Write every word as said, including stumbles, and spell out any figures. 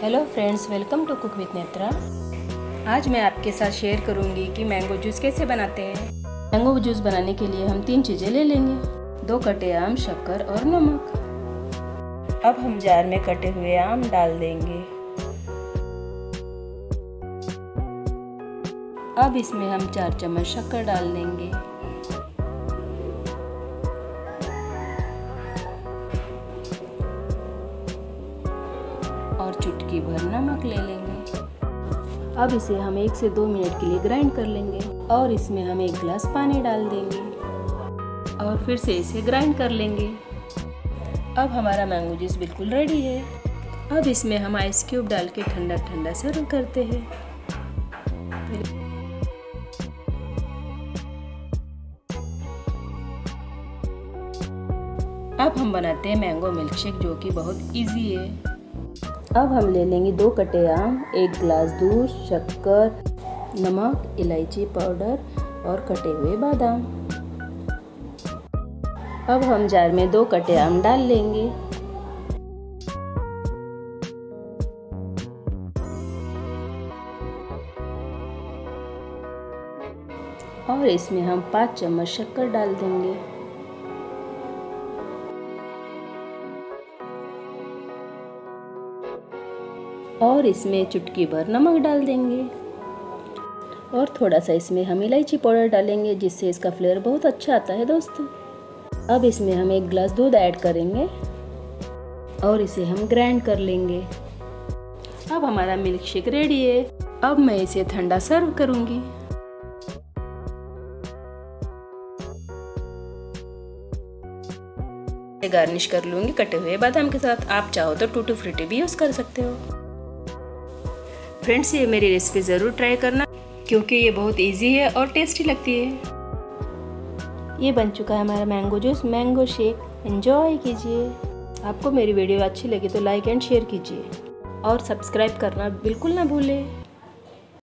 Hello friends, welcome to cook with Netra. आज मैं आपके साथ शेयर करूंगी कि मैंगो जूस कैसे बनाते हैं। मैंगो जूस बनाने के लिए हम तीन चीज़ें ले लेंगे, दो कटे आम, शक्कर और नमक। अब हम जार में कटे हुए आम डाल देंगे। अब इसमें हम चार चम्मच शक्कर डाल देंगे। और चुटकी भर नमक ले लेंगे। अब इसे हम एक से दो मिनट के लिए ग्राइंड कर लेंगे और इसमें हम एक गिलास पानी डाल देंगे और फिर से इसे ग्राइंड कर लेंगे। अब हमारा मैंगो जूस बिल्कुल रेडी है। अब इसमें हम आइस क्यूब डाल के ठंडा ठंडा सर्व करते हैं। अब हम बनाते हैं मैंगो मिल्कशेक, जो कि बहुत इजी है। अब हम ले लेंगे दो कटे आम, एक गिलास दूध, शक्कर, नमक, इलायची पाउडर और कटे हुए बादाम। अब हम जार में दो कटे आम डाल लेंगे। और इसमें हम पाँच चम्मच शक्कर डाल देंगे। और इसमें चुटकी भर नमक डाल देंगे और थोड़ा सा इसमें हम इलायची पाउडर डालेंगे, जिससे इसका फ्लेवर बहुत अच्छा आता है दोस्तों। अब इसमें हम एक गिलास दूध ऐड करेंगे और इसे हम ग्राइंड कर लेंगे। अब हमारा मिल्क शेक रेडी है। अब मैं इसे ठंडा सर्व करूंगी। गार्निश कर लूंगी कटे हुए बादाम के साथ। आप चाहो तो टूटी फ्रूटी भी यूज कर सकते हो। फ्रेंड्स, ये मेरी रेसिपी ज़रूर ट्राई करना, क्योंकि ये बहुत इजी है और टेस्टी लगती है। ये बन चुका है हमारा mango juice, mango shake. Enjoy कीजिए। आपको मेरी वीडियो अच्छी लगी तो लाइक एंड शेयर कीजिए और सब्सक्राइब करना बिल्कुल ना भूलें।